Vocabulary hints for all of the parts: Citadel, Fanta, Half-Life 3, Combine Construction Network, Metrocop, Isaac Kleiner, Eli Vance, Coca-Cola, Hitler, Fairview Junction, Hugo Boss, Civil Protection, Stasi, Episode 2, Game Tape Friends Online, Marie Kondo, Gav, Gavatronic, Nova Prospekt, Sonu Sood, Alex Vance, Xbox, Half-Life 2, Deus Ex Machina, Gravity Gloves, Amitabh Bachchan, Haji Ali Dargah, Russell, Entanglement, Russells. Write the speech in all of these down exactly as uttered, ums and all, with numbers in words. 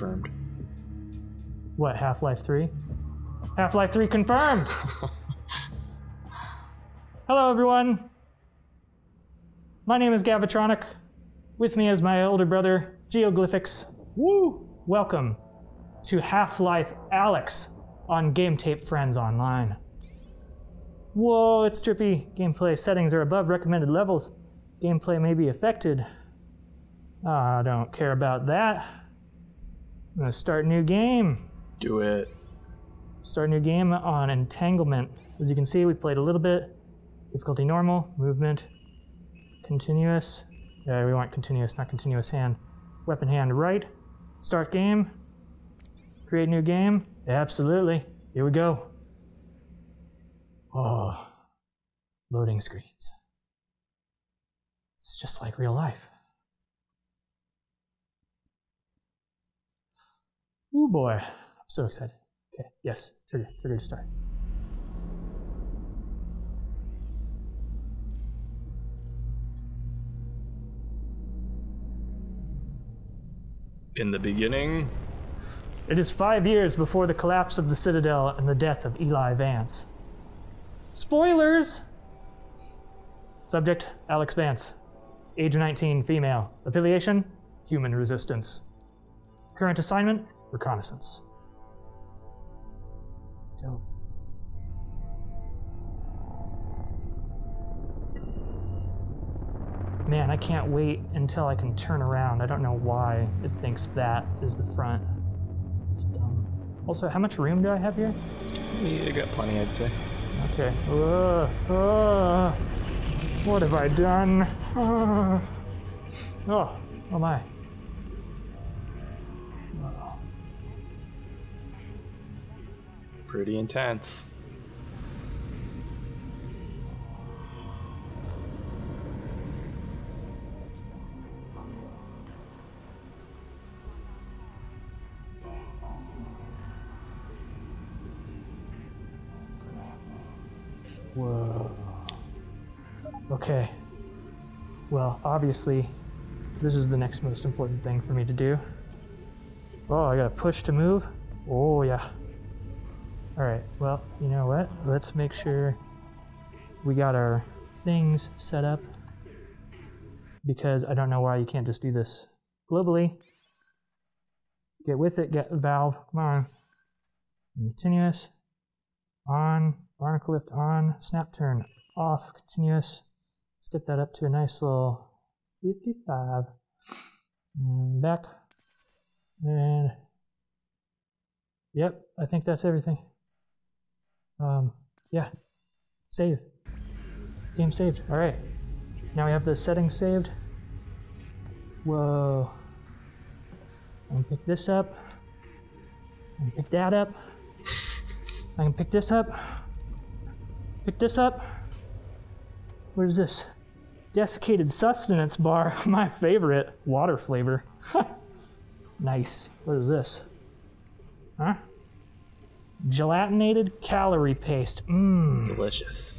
confirmed. What, Half-Life three? Half-Life three confirmed! Hello, everyone. My name is Gavatronic. With me is my older brother, Geoglyphiks. Woo! Welcome to Half-Life Alyx on Game Tape Friends Online. Whoa, it's trippy. Gameplay settings are above recommended levels. Gameplay may be affected. Oh, I don't care about that. I'm gonna start a new game. Do it. Start a new game on Entanglement. As you can see, we played a little bit. Difficulty normal, movement, continuous. Yeah, we want continuous, not continuous hand. Weapon hand right. Start game. Create new game. Absolutely. Here we go. Oh, loading screens. It's just like real life. Oh boy, I'm so excited. Okay, yes, trigger, trigger to start. In the beginning, it is five years before the collapse of the Citadel and the death of Eli Vance. Spoilers! Subject, Alex Vance. Age nineteen, female. Affiliation, human resistance. Current assignment, reconnaissance. Dope. Man, I can't wait until I can turn around. I don't know why it thinks that is the front. It's dumb. Also, how much room do I have here? Yeah, I got plenty, I'd say. Okay. Uh, uh, what have I done? Uh, oh, oh my. Uh-oh. Pretty intense. Whoa. Okay. Well, obviously, this is the next most important thing for me to do. Oh, I gotta push to move? Oh, yeah. Alright, well, you know what? Let's make sure we got our things set up. Because I don't know why you can't just do this globally. Get with it, get valve, come on. Continuous. On. Barnacle lift on, snap turn off, continuous. Let's get that up to a nice little fifty-five. And back. And yep, I think that's everything. Um, yeah. Save. Game saved. Alright. Now we have the settings saved. Whoa. I can pick this up. I can pick that up. I can pick this up. Pick this up. What is this? Desiccated sustenance bar. My favorite. Water flavor. Nice. What is this? Huh? Gelatinated calorie paste. Mmm. Delicious.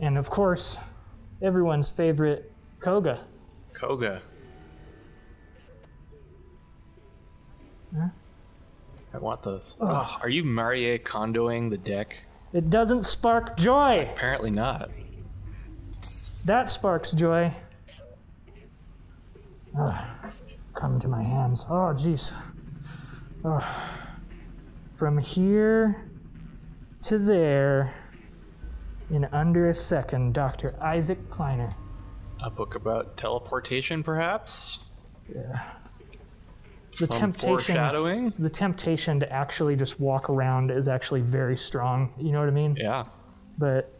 And of course, everyone's favorite Koga. Koga. Huh? I want those. Ugh. Ugh, are you Marie Kondoing the deck? It doesn't spark joy! Apparently not. That sparks joy. Ugh. Come to my hands. Oh, jeez. From here to there in under a second, Doctor Isaac Kleiner. A book about teleportation, perhaps? Yeah. The Some temptation, foreshadowing? The temptation to actually just walk around is actually very strong. You know what I mean? Yeah. But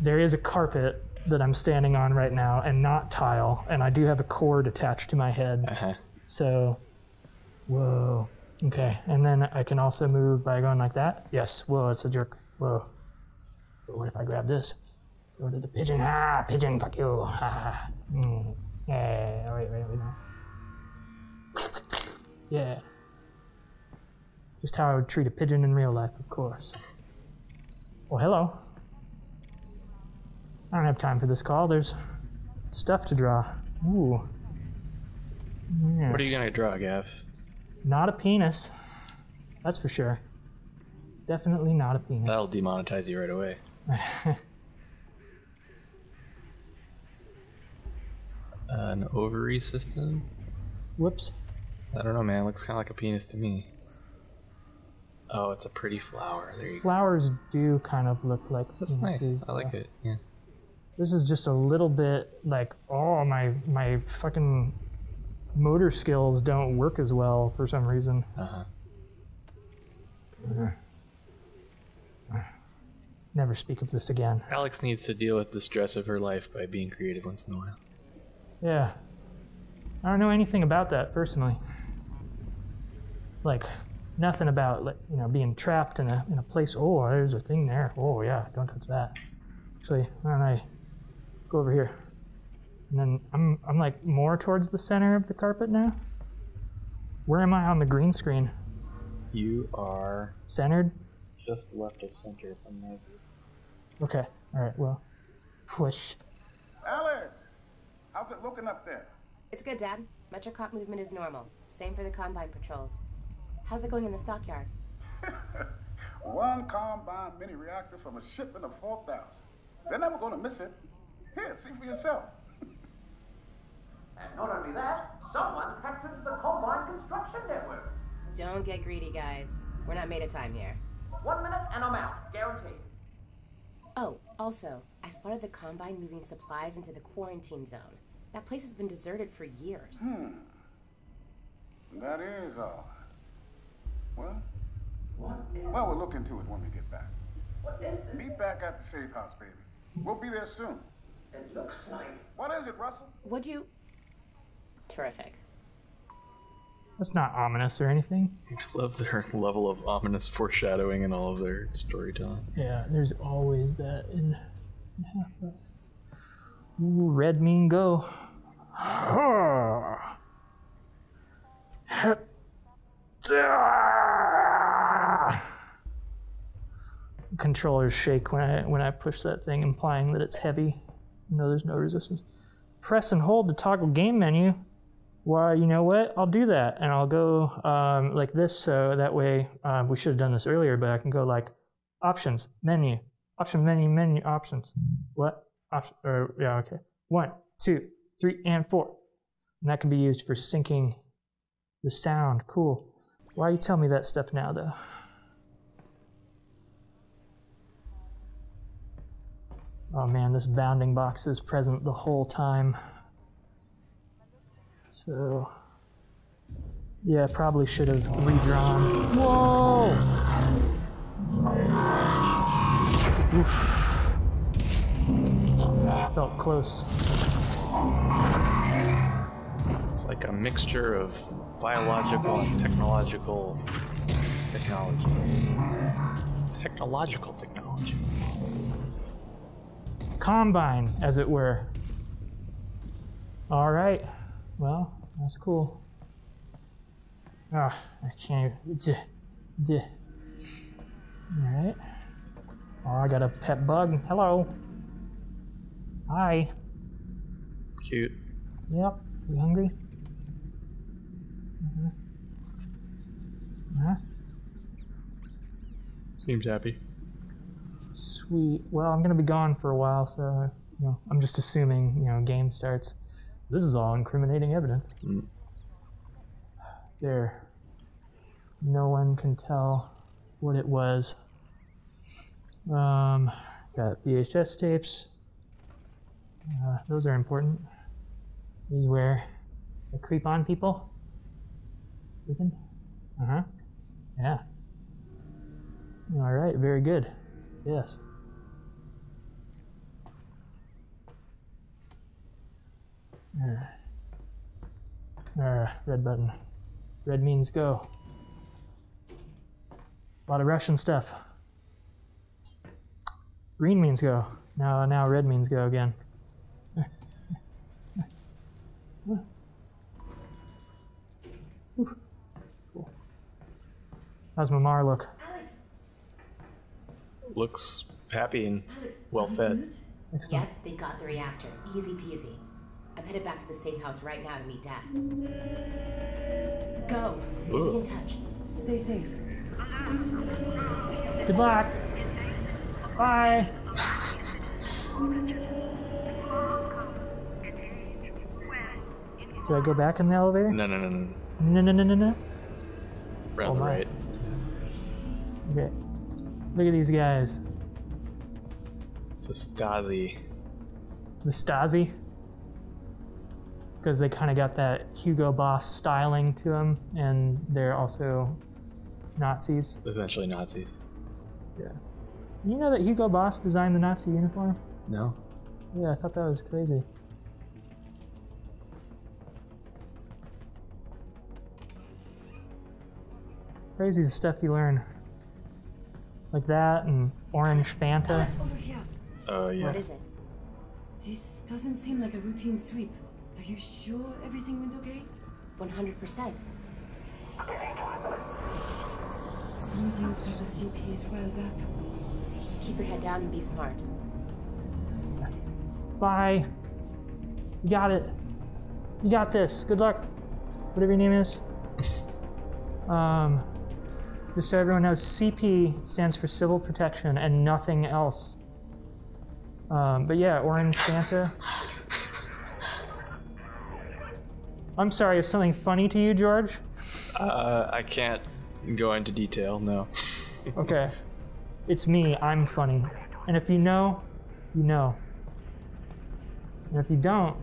there is a carpet that I'm standing on right now, and not tile, and I do have a cord attached to my head. Uh-huh. So, whoa. Okay, and then I can also move by going like that. Yes. Whoa, it's a jerk. Whoa. But what if I grab this? Go to the pigeon. Ah, pigeon, fuck you. Ah. Mm. Yeah. Wait, wait, wait. Yeah. Just how I would treat a pigeon in real life, of course. Well, hello. I don't have time for this call. There's stuff to draw. Ooh. Yes. What are you going to draw, Gav? Not a penis. That's for sure. Definitely not a penis. That'll demonetize you right away. An ovary system? Whoops. I don't know, man. It looks kind of like a penis to me. Oh, it's a pretty flower. There you Flowers go. do kind of look like That's penises. Nice. I like yeah. it. Yeah. This is just a little bit like, oh, my my fucking motor skills don't work as well for some reason. Uh-huh. Never speak of this again. Alex needs to deal with the stress of her life by being creative once in a while. Yeah. I don't know anything about that personally. Like, nothing about, like, you know, being trapped in a, in a place. Oh, there's a thing there. Oh, yeah, don't touch that. Actually, why don't I go over here? And then I'm, I'm like more towards the center of the carpet now. Where am I on the green screen? You are... centered? Just left of center from there. Okay, alright, well, push. Alex! How's it looking up there? It's good, Dad. Metrocop movement is normal. Same for the Combine patrols. How's it going in the stockyard? One Combine mini reactor from a shipment of four thousand. They're never going to miss it. Here, see for yourself. And not only that, someone's hacked into the Combine Construction Network. Don't get greedy, guys. We're not made of time here. One minute and I'm out. Guaranteed. Oh, also, I spotted the Combine moving supplies into the quarantine zone. That place has been deserted for years. Hmm. That is all. Well, what is well, we'll look into it when we get back. What is this? Meet back at the safe house, baby. We'll be there soon. It looks like... What is it, Russell? Would you... Terrific. That's not ominous or anything. I love their level of ominous foreshadowing in all of their storytelling. Yeah, there's always that in Half-Life. Ooh, red mean go. Controllers shake when I when I push that thing, implying that it's heavy. No, there's no resistance. Press and hold to toggle game menu. Well, you know what? I'll do that, and I'll go um, like this, so that way uh, we should have done this earlier, but I can go like options, menu, option, menu, menu, options. What? Option, or, yeah, okay. One, two, three, and four. And that can be used for syncing the sound. Cool. Why are you telling me that stuff now, though? Oh, man, this bounding box is present the whole time. So, yeah, probably should have redrawn. Whoa! Oof. Felt close. It's like a mixture of biological and technological technology. Technological technology. Combine, as it were. All right. Well, that's cool. Ah, oh, I can't even... Alright. Oh, I got a pet bug. Hello. Hi. Cute. Yep. You hungry? Uh-huh. Uh-huh. Seems happy. Sweet. Well, I'm gonna be gone for a while, so... you know, I'm just assuming, you know, game starts. This is all incriminating evidence. Mm. There. No one can tell what it was. Um, got V H S tapes. Uh, those are important. These are where I creep on people. Creeping? Uh-huh. Yeah. All right, very good. Yes. Uh, uh, red button. Red means go. A lot of Russian stuff. Green means go. Now, now red means go again. Uh, uh, uh. Cool. How's Mamar look? Alex. Looks happy and well fed. Excellent. Yep, they got the reactor. Easy peasy. I'm headed back to the safe house right now to meet Dad. Go. Ugh. Be in touch. Stay safe. Good luck. Bye. Do I go back in the elevator? No, no, no, no. No, no, no, no, no. Round oh, the right. Okay. Look at these guys. The Stasi. The Stasi? Because they kind of got that Hugo Boss styling to them, and they're also Nazis. Essentially Nazis. Yeah. You know that Hugo Boss designed the Nazi uniform? No. Yeah, I thought that was crazy. Crazy the stuff you learn. Like that and Orange Fanta. Alex, over here. Oh, yeah. What is it? This doesn't seem like a routine sweep. Are you sure everything went okay? one hundred percent. Something's got the C Ps riled up. Keep your head down and be smart. Bye. You got it. You got this. Good luck. Whatever your name is. um, just so everyone knows, C P stands for Civil Protection and nothing else. Um, but yeah, Orange Santa. I'm sorry, is something funny to you, George? Uh, I can't go into detail, no. Okay. It's me, I'm funny. And if you know, you know. And if you don't,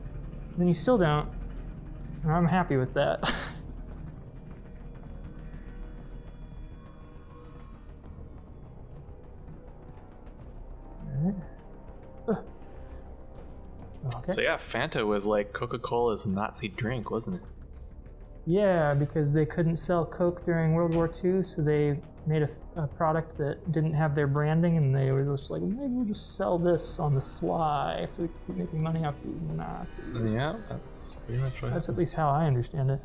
then you still don't. And I'm happy with that. Alright. Ugh. Okay. So yeah, Fanta was like Coca-Cola's Nazi drink, wasn't it? Yeah, because they couldn't sell Coke during World War Two, so they made a, a product that didn't have their branding, and they were just like, maybe we'll just sell this on the sly so we can keep making money off these Nazis. Yeah, that's pretty much right. That's at least how I understand it.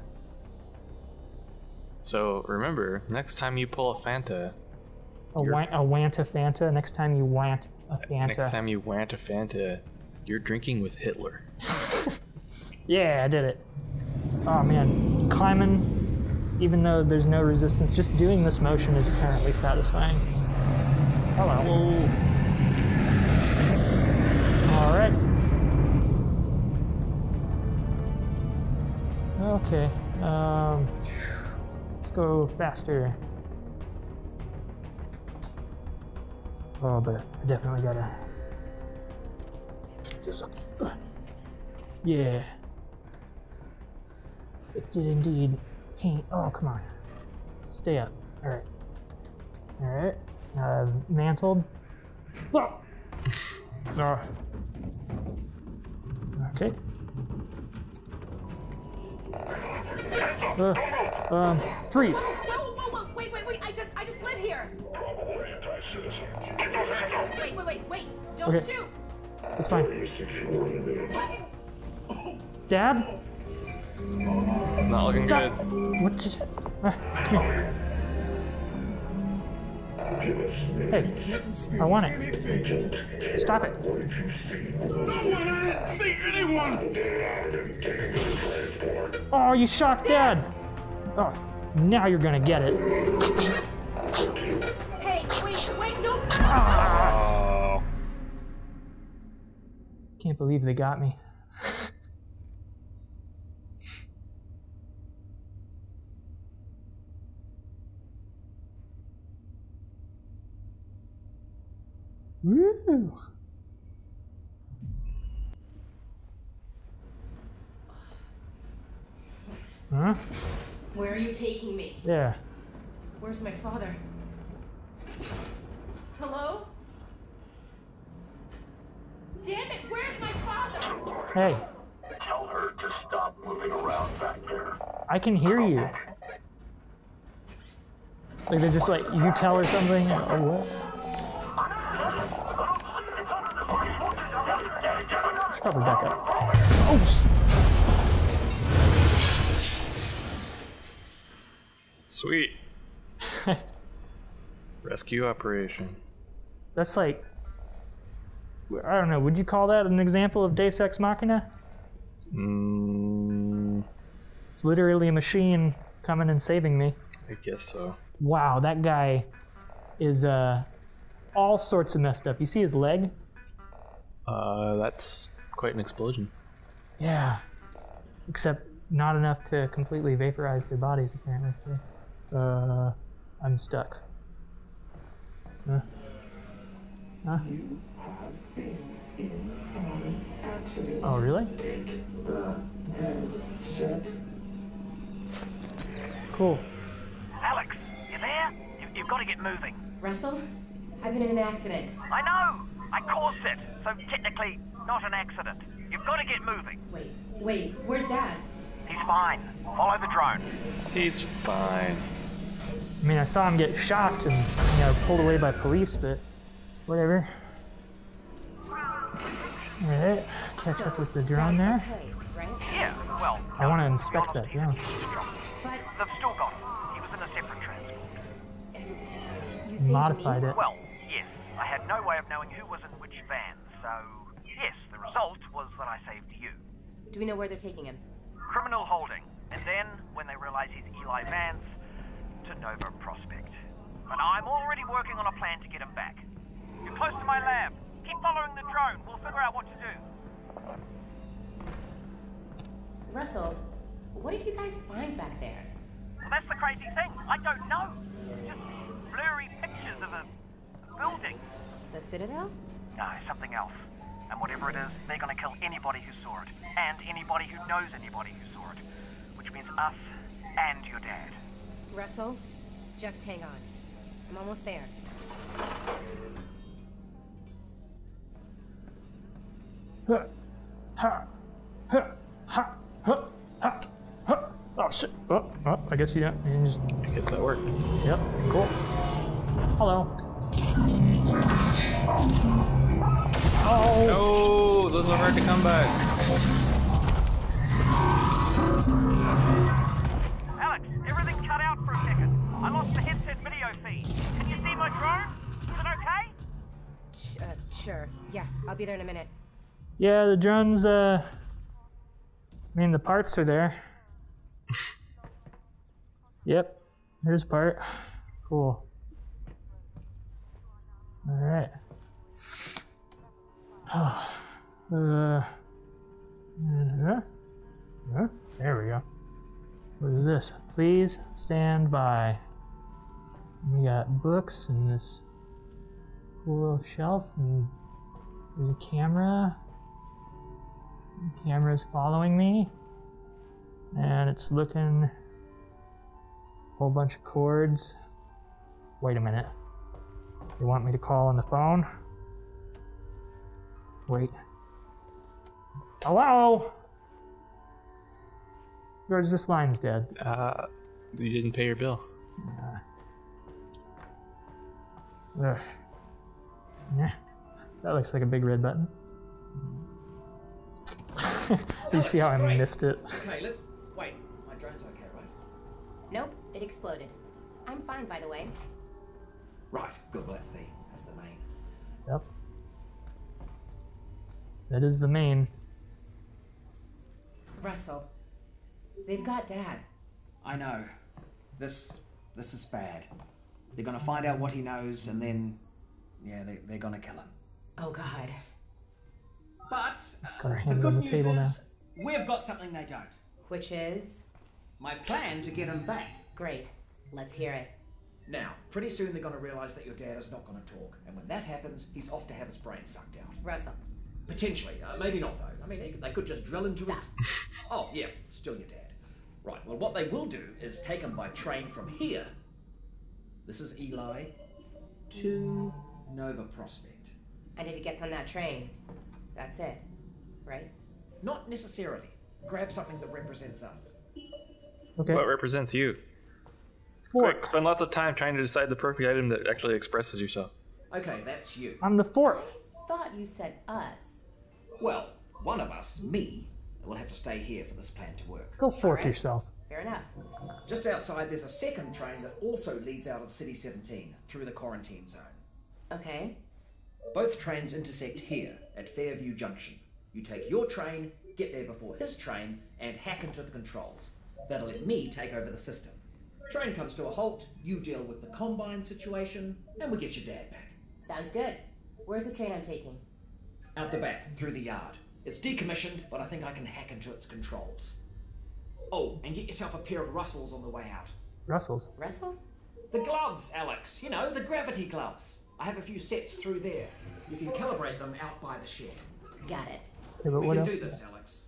So remember, next time you pull a Fanta... A, wa a Wanta Fanta? Next time you want a Fanta. Next time you want a Fanta... You're drinking with Hitler. Yeah, I did it. Oh man, climbing, even though there's no resistance, just doing this motion is apparently satisfying. Hello. Hello. All right. Okay. Um, let's go faster. Oh, but I definitely gotta. Yeah. It did indeed paint. Oh, come on. Stay up. Alright. Alright. Uh, mantled. Oh. Oh. Okay. Uh, um, freeze! No, whoa, whoa, wait, wait, wait. I just, I just live here. Probably anti-citizen. Keep those hands up. Wait, wait, wait, wait. Don't okay. shoot! It's fine. Dab? Not looking Dab. good. What did you... Uh, hey, I want it. Stop it. I didn't see anyone! Oh, you shot Dad! Oh, now you're gonna get it. Hey, wait, wait, no! Ah. Can't believe they got me. Woo! Huh? Where are you taking me? Yeah. Where's my father? Hello? Damn it, where's my father? Hey. Tell her to stop moving around back there. I can hear you. Like they're just like, you tell her something? Oh, what? She's probably back up. Oh! Sweet. Rescue operation. That's like... I don't know, would you call that an example of Deus Ex Machina? Mm. It's literally a machine coming and saving me. I guess so. Wow, that guy is uh, all sorts of messed up. You see his leg? Uh, that's quite an explosion. Yeah, except not enough to completely vaporize their bodies, apparently. So, uh, I'm stuck. Huh? Huh? You have been in an accident. Oh, really? Take the headset. Cool. Alex, you there? You, you've got to get moving. Russell, I've been in an accident. I know! I caused it, so technically not an accident. You've got to get moving. Wait, wait, where's Dad? He's fine. Follow the drone. He's fine. I mean, I saw him get shocked and, you know, pulled away by police, but whatever. Alright, catch so, up with the drone there. Okay, right? Yeah, well... I want to inspect that, yeah. But... They've still got him. He was in a separate transport. You modified it. Well, yes. I had no way of knowing who was in which van, so... Yes, the result was that I saved you. Do we know where they're taking him? Criminal holding. And then, when they realize he's Eli Vance, to Nova Prospekt. But I'm already working on a plan to get him back. You're close to my lab. Keep following the drone. We'll figure out what to do. Russell, what did you guys find back there? Well, that's the crazy thing. I don't know. Just blurry pictures of a building. The Citadel? No, something else. And whatever it is, they're going to kill anybody who saw it. And anybody who knows anybody who saw it. Which means us and your dad. Russell, just hang on. I'm almost there. Ha, ha, ha, ha, ha, ha, ha. Oh shit! Oh, oh, I guess you don't. You just... I guess that worked. Yep. Cool. Hello. Oh no! Those are hard to come back. I lost the headset video feed. Can you see my drone? Is it okay? Uh, sure. Yeah, I'll be there in a minute. Yeah, the drone's, uh... I mean, the parts are there. Yep. Here's part. Cool. Alright. Oh. Uh... Uh-huh. Uh-huh. There we go. What is this? Please stand by. We got books and this cool little shelf, and there's a camera. The camera's following me, and it's looking a whole bunch of cords. Wait a minute. They want me to call on the phone? Wait. Hello? George, this line's dead. Uh, you didn't pay your bill. Uh, ugh. Yeah. That looks like a big red button. You see how I great. missed it? Okay, let's... Wait, my drone's okay, right? Nope, it exploded. I'm fine, by the way. Right, good, well, that's the, that's the main. Yep. That is the main. Russell. They've got Dad. I know. This this is bad. They're gonna find out what he knows, and then, yeah, they, they're gonna kill him. Oh God. But uh, the good news is we've got something they don't. Which is? My plan to get him back. Great. Let's hear it. Now, pretty soon they're gonna realise that your dad is not gonna talk, and when that happens, he's off to have his brain sucked out. Russell. Potentially. Uh, maybe not though. I mean, they could, they could just drill into Stop. his. Oh yeah, still your dad. Right, well, what they will do is take him by train from here. This is Eli to Nova Prospekt. And if he gets on that train, that's it, right? Not necessarily. Grab something that represents us. Okay. What represents you? Fork. Quick, spend lots of time trying to decide the perfect item that actually expresses yourself. Okay, that's you. I'm the fork. Thought you said us. Well, one of us, me, will have to stay here for this plan to work. Go fork right. yourself. Fair enough. Just outside, there's a second train that also leads out of City seventeen, through the quarantine zone. Okay. Both trains intersect here, at Fairview Junction. You take your train, get there before his train, and hack into the controls. That'll let me take over the system. Train comes to a halt, you deal with the Combine situation, and we get your dad back. Sounds good. Where's the train I'm taking? Out the back, through the yard. It's decommissioned, but I think I can hack into its controls. Oh, and get yourself a pair of Russells on the way out. Russells? Russells? The gloves, Alex. You know, the gravity gloves. I have a few sets through there. You can calibrate them out by the shed. Got it. Yeah, but we what can else do this, that? Alex.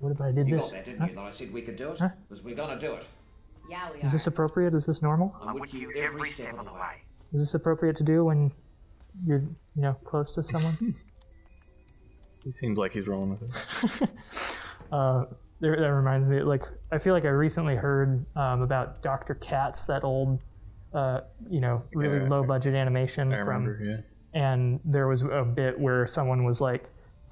What if I did you this? You got that, didn't huh? you? That I said we could do it? Huh? Because we're gonna do it. Yeah, we are. Is this appropriate? Is this normal? I'm with you every step of the way. Is this appropriate to do when you're, you know, close to someone? He seems like he's rolling with it. uh, there, that reminds me, like, I feel like I recently heard um, about Doctor Katz, that old, uh, you know, really yeah, low-budget animation. I remember, from, yeah. And there was a bit where someone was like,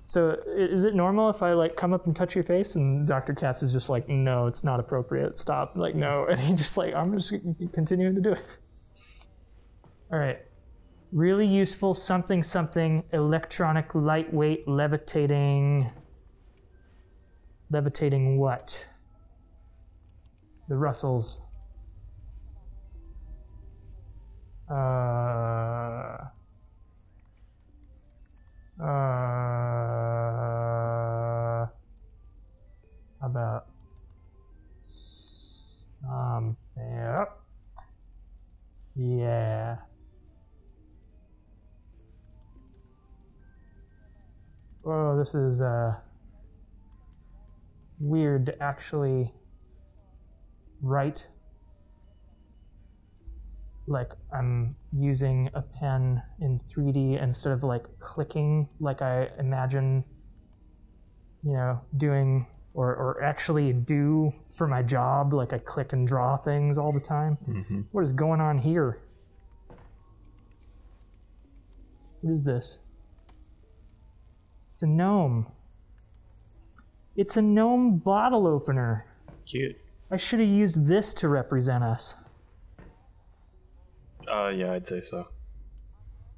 so is it normal if I, like, come up and touch your face? And Doctor Katz is just like, no, it's not appropriate. Stop. Like, no. And he just like, I'm just continuing to do it. All right. Really useful something something electronic lightweight levitating. Levitating what? The Russells. Uh. Uh. How about? Um. Yeah. Yeah. Oh, this is uh, weird to actually write like I'm using a pen in three D instead of like clicking like I imagine, you know, doing or, or actually do for my job. Like I click and draw things all the time. Mm-hmm. What is going on here? What is this? It's a gnome. It's a gnome bottle opener. Cute. I should have used this to represent us. Uh, yeah, I'd say so.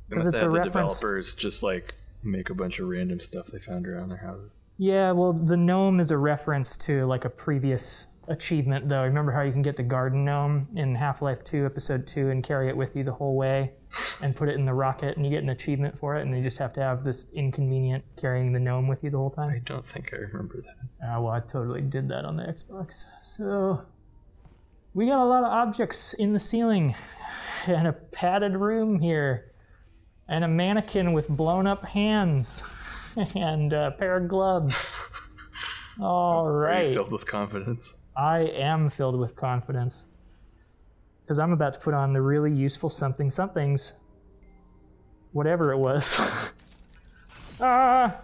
Because it's a reference. Developers just like make a bunch of random stuff they found around their houses. Yeah, well, the gnome is a reference to like a previous achievement, though. Remember how you can get the garden gnome in Half-Life two, Episode two, and carry it with you the whole way? And put it in the rocket, and you get an achievement for it, and you just have to have this inconvenient carrying the gnome with you the whole time. I don't think I remember that. Uh, well, I totally did that on the Xbox. So we got a lot of objects in the ceiling, and a padded room here, and a mannequin with blown-up hands, and a pair of gloves. All right. Are you filled with confidence? I am filled with confidence. Because I'm about to put on the really useful something somethings, whatever it was. ah,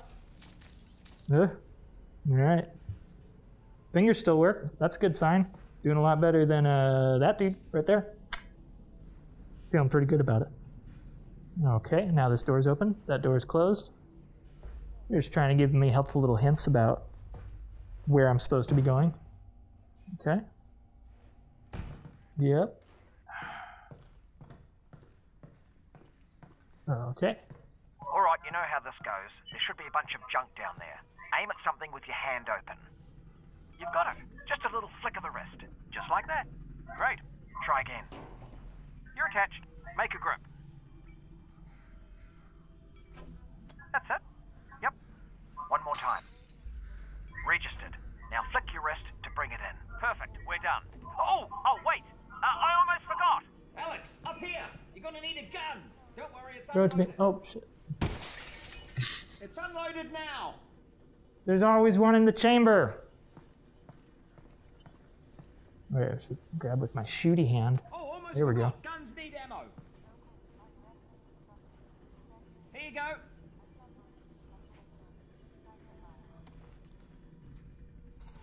uh, all right. Fingers still work. That's a good sign. Doing a lot better than uh, that dude right there. Feeling pretty good about it. Okay, now this door's open. That door's closed. You're just trying to give me helpful little hints about where I'm supposed to be going. Okay. Yep. Okay. All right, you know how this goes. There should be a bunch of junk down there. Aim at something with your hand open. You've got it. Just a little flick of the wrist. Just like that. Great. Try again. You're attached. Make a grip. That's it. Yep. One more time. Registered. Now flick your wrist to bring it in. Perfect. We're done. Oh! Oh, wait! Uh, I almost forgot! Alex, up here! You're gonna need a gun! Don't worry, it's unloaded. Oh, shit. It's unloaded now! There's always one in the chamber! Wait, I should grab with my shooty hand. Oh, almost there we forgot. Go. Guns need ammo. Here you go.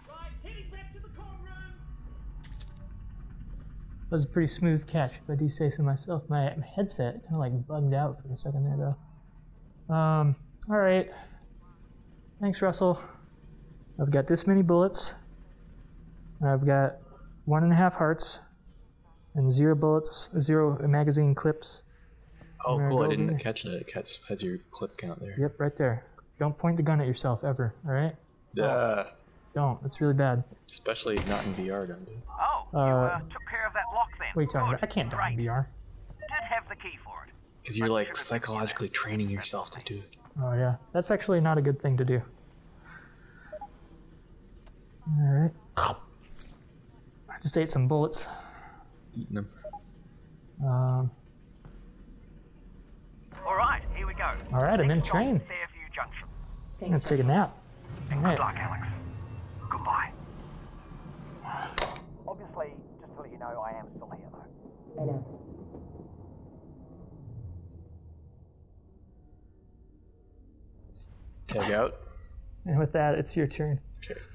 Right, heading back to the comm room! That was a pretty smooth catch, if I do say so myself. My headset kind of like bugged out for a second there, though. Um, all right. Thanks, Russell. I've got this many bullets. And I've got one and a half hearts and zero bullets, zero magazine clips. Oh, cool. I didn't catch that. It has your clip count there. Yep, right there. Don't point the gun at yourself, ever, all right? Yeah. Uh, Don't. It's really bad. Especially not in V R, don't you? Oh, you uh, uh, took care of that lock then. What are you talking about? I can't do right. V R. Did have the key for it. Because you're like psychologically training yourself to do it. Oh yeah, that's actually not a good thing to do. All right. I just ate some bullets. Eating them. Um. All right, here we go. All right, I'm in train. Fairview Junction. I'm gonna take a nap. All right. Good luck, Alex. Goodbye. Obviously, just to let you know, I am still here though. I know. Take out. And with that, it's your turn. Okay.